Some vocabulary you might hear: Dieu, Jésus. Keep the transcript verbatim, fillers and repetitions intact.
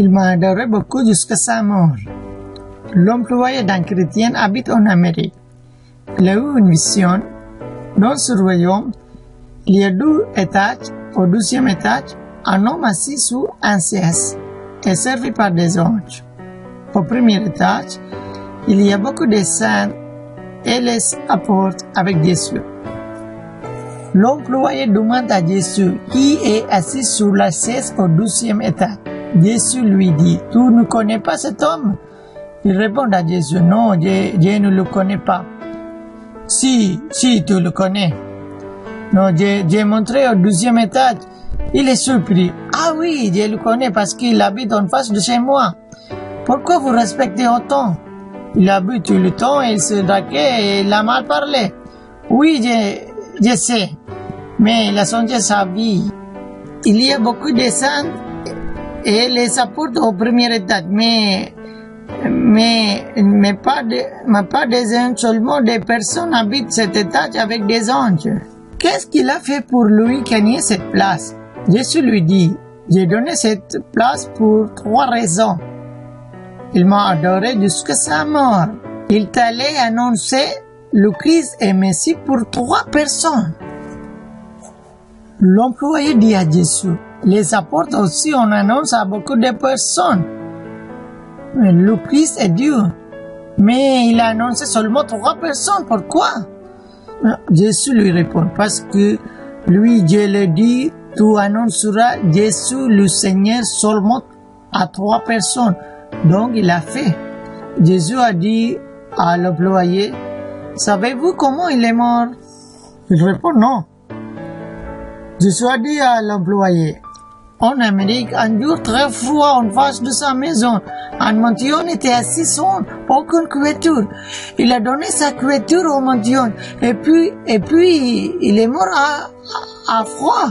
Il m'adorait beaucoup jusqu'à sa mort. L'employé d'un chrétien habite en Amérique. Il a eu une vision. Dans ce royaume, il y a deux étages. Au douzième étage, un homme assis sur un siège est servi par des anges. Au premier étage, il y a beaucoup de saints et les apôtres avec Jésus. L'employé demande à Jésus qui est assis sur la chaise au douzième étage. Jésus lui dit, « Tu ne connais pas cet homme ?» Il répond à Jésus, « Non, je, je ne le connais pas. »« Si, si, tu le connais. »« Non, j'ai montré au douzième étage. » Il est surpris. « Ah oui, je le connais parce qu'il habite en face de chez moi. »« Pourquoi vous respectez autant ?» Il a bu tout le temps, il se draquait et il a mal parlé. « Oui, je... Je sais, mais il a changé sa vie. Il y a beaucoup de saints et les apôtres au premier étage, mais, mais, mais, pas de, mais pas des anges, seulement des personnes habitent cet étage avec des anges. Qu'est-ce qu'il a fait pour lui gagner cette place? Jésus lui dit, « J'ai donné cette place pour trois raisons. Il m'a adoré jusqu'à sa mort. Il t'allait annoncer le Christ est Messie pour trois personnes. » L'employé dit à Jésus, « Les apôtres aussi, on annonce à beaucoup de personnes. Le Christ est Dieu, mais il a annoncé seulement trois personnes. Pourquoi ?» Jésus lui répond, « Parce que lui, je le dis, tu annonceras Jésus le Seigneur seulement à trois personnes. » Donc, il a fait. Jésus a dit à l'employé, « Savez-vous comment il est mort ?» Il répond « Non. » Jésus a dit à l'employé, « En Amérique, un jour très froid en face de sa maison, un mendiant était assis sans aucune couverture. Il a donné sa couverture au mendiant et puis, et puis il est mort à, à, à froid. »